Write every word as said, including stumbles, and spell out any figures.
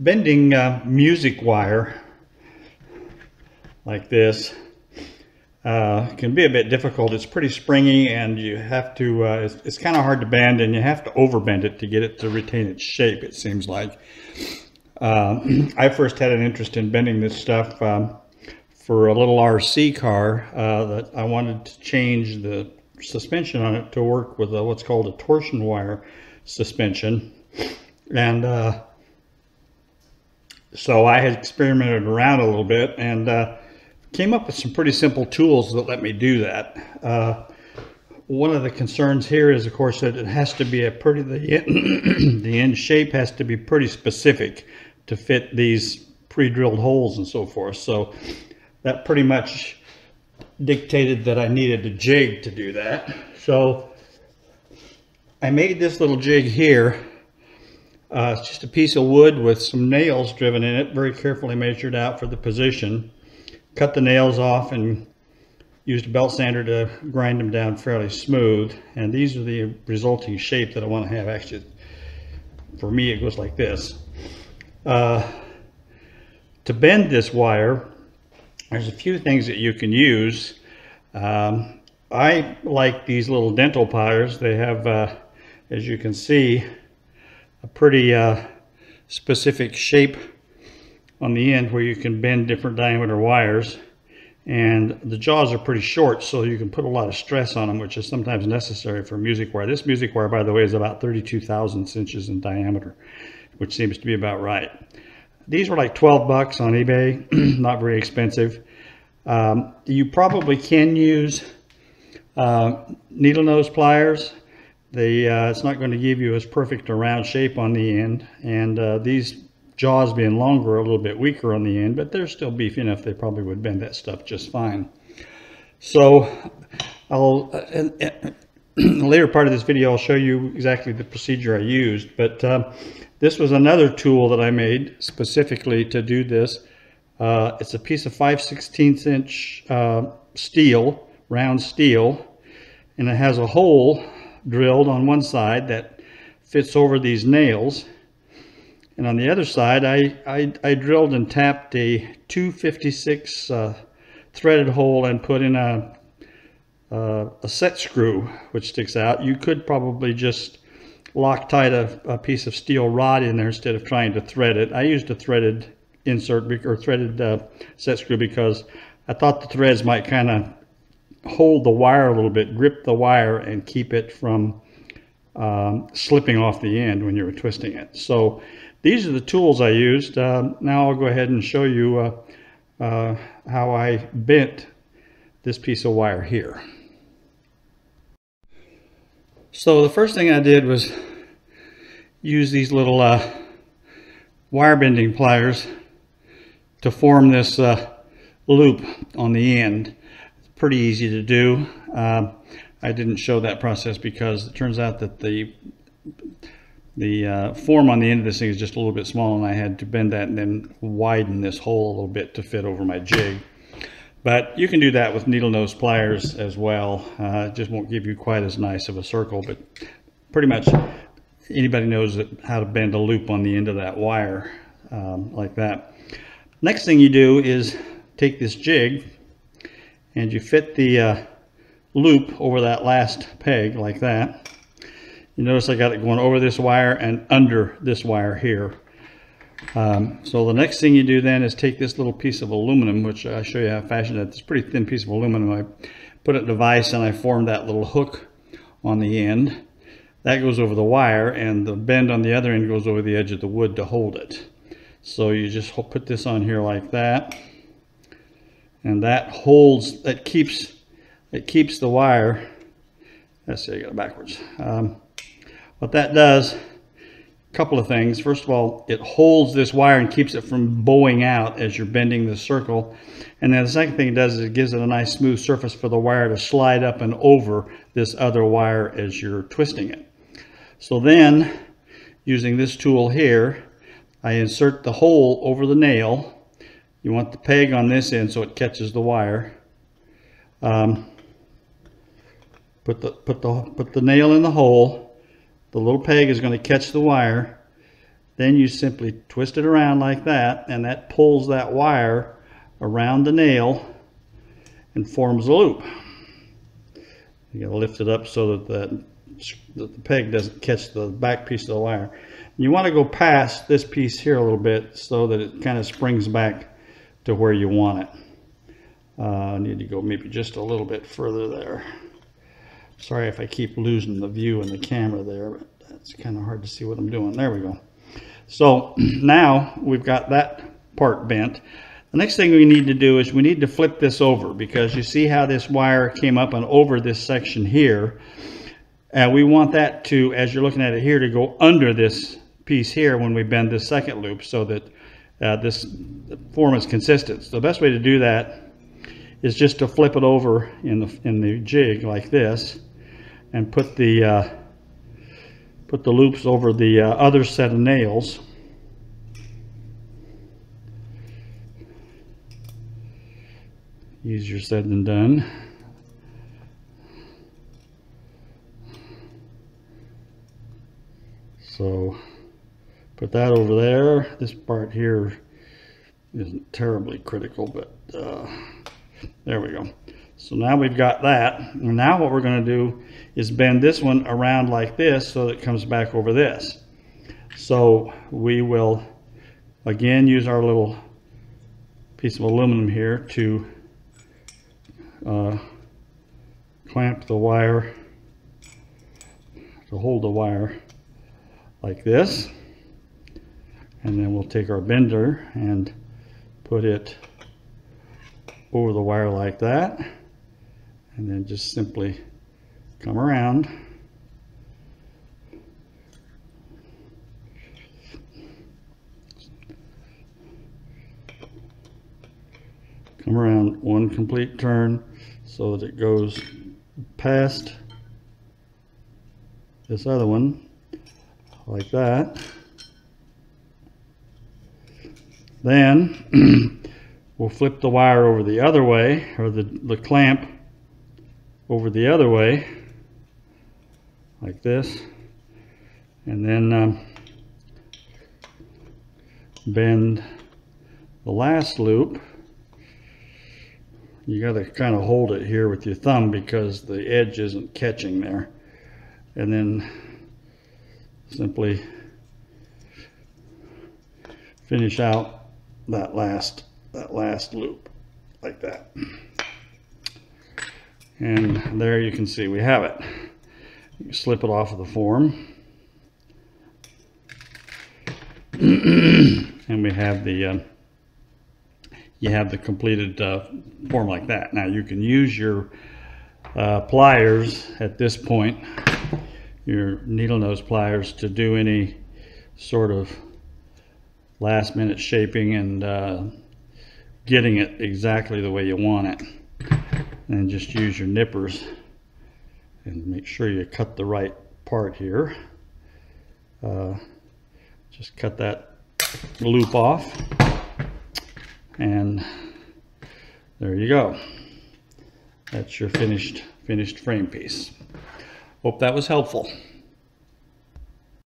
bending uh, music wire like this uh, can be a bit difficult. It's pretty springy, and you have to, uh, it's, it's kind of hard to bend, and you have to overbend it to get it to retain its shape, it seems like. Uh, I first had an interest in bending this stuff um, for a little R C car uh, that I wanted to change the suspension on it to work with a, what's called a torsion wire suspension. And uh, so I had experimented around a little bit and uh, came up with some pretty simple tools that let me do that. Uh, one of the concerns here is, of course, that it has to be a pretty, the, the end shape has to be pretty specific to fit these pre-drilled holes and so forth. So that pretty much dictated that I needed a jig to do that. So I made this little jig here. Uh, it's just a piece of wood with some nails driven in it, very carefully measured out for the position. Cut the nails off and used a belt sander to grind them down fairly smooth. And these are the resulting shape that I want to have. Actually, for me, it goes like this. Uh, to bend this wire, there's a few things that you can use. Um, I like these little dental pliers. They have, uh, as you can see, a pretty uh, specific shape on the end where you can bend different diameter wires, and the jaws are pretty short, so you can put a lot of stress on them, which is sometimes necessary for music wire. This music wire, by the way, is about thirty-two thousandths inches in diameter, which seems to be about right. These were like twelve bucks on eBay, not very expensive. Um, you probably can use uh, needle nose pliers. They, uh, it's not going to give you as perfect a round shape on the end, and uh, these jaws being longer are a little bit weaker on the end, but they're still beefy enough they probably would bend that stuff just fine. So I'll uh, in, in the later part of this video I'll show you exactly the procedure I used, but uh, this was another tool that I made specifically to do this. Uh, it's a piece of five sixteenths inch uh, steel, round steel, and it has a hole drilled on one side that fits over these nails, and on the other side I, I, I drilled and tapped a two fifty-six uh, threaded hole and put in a, uh, a set screw which sticks out. You could probably just Loctite a, a piece of steel rod in there instead of trying to thread it. I used a threaded insert or threaded uh, set screw because I thought the threads might kind of hold the wire a little bit, grip the wire, and keep it from um, slipping off the end when you were twisting it. So these are the tools I used. Uh, now I'll go ahead and show you uh, uh, how I bent this piece of wire here. So the first thing I did was use these little uh, wire bending pliers to form this uh, loop on the end. Pretty easy to do. Uh, I didn't show that process because it turns out that the the uh, form on the end of this thing is just a little bit small, and I had to bend that and then widen this hole a little bit to fit over my jig. But you can do that with needle nose pliers as well. Uh, it just won't give you quite as nice of a circle, but pretty much anybody knows that, how to bend a loop on the end of that wire um, like that. Next thing you do is take this jig and you fit the uh, loop over that last peg like that. You notice I got it going over this wire and under this wire here. Um, so the next thing you do then is take this little piece of aluminum, which I'll show you how I fashioned it. It's a pretty thin piece of aluminum. I put it in a vise and I formed that little hook on the end. That goes over the wire, and the bend on the other end goes over the edge of the wood to hold it. So you just put this on here like that. And that holds, that keeps, it keeps the wire. Let's see, I got it backwards. Um, what that does, a couple of things. First of all, it holds this wire and keeps it from bowing out as you're bending the circle. And then the second thing it does is it gives it a nice smooth surface for the wire to slide up and over this other wire as you're twisting it. So then, using this tool here, I insert the hole over the nail. You want the peg on this end so it catches the wire. Um, put the put the put the nail in the hole. The little peg is going to catch the wire, Then you simply twist it around like that, and that pulls that wire around the nail and forms a loop. You gotta lift it up so that the, that the peg doesn't catch the back piece of the wire. You want to go past this piece here a little bit so that it kind of springs back to where you want it. Uh, I need to go maybe just a little bit further there. Sorry if I keep losing the view in the camera there, but it's kind of hard to see what I'm doing. There we go. So now we've got that part bent. The next thing we need to do is we need to flip this over, because you see how this wire came up and over this section here. And we want that to, as you're looking at it here, to go under this piece here when we bend this second loop so that uh, this form is consistent. So the best way to do that is just to flip it over in the, in the jig like this, and put the uh, put the loops over the uh, other set of nails. Easier said than done. So put that over there. This part here isn't terribly critical, but uh, there we go. So now we've got that. And now what we're going to do is bend this one around like this so that it comes back over this. So we will again use our little piece of aluminum here to Uh, clamp the wire, to hold the wire like this, and then we'll take our bender and put it over the wire like that, and then just simply come around come around one complete turn so that it goes past this other one like that. Then we'll flip the wire over the other way, or the, the clamp over the other way like this, and then um, bend the last loop. You got to kind of hold it here with your thumb because the edge isn't catching there, and then simply finish out that last that last loop like that. And there you can see we have it. You slip it off of the form and we have the uh, you have the completed uh, form like that. Now you can use your uh, pliers at this point, your needle nose pliers, to do any sort of last minute shaping and uh, getting it exactly the way you want it. And just use your nippers and make sure you cut the right part here. Uh, just cut that loop off. And there you go. That's your finished finished frame piece. Hope that was helpful.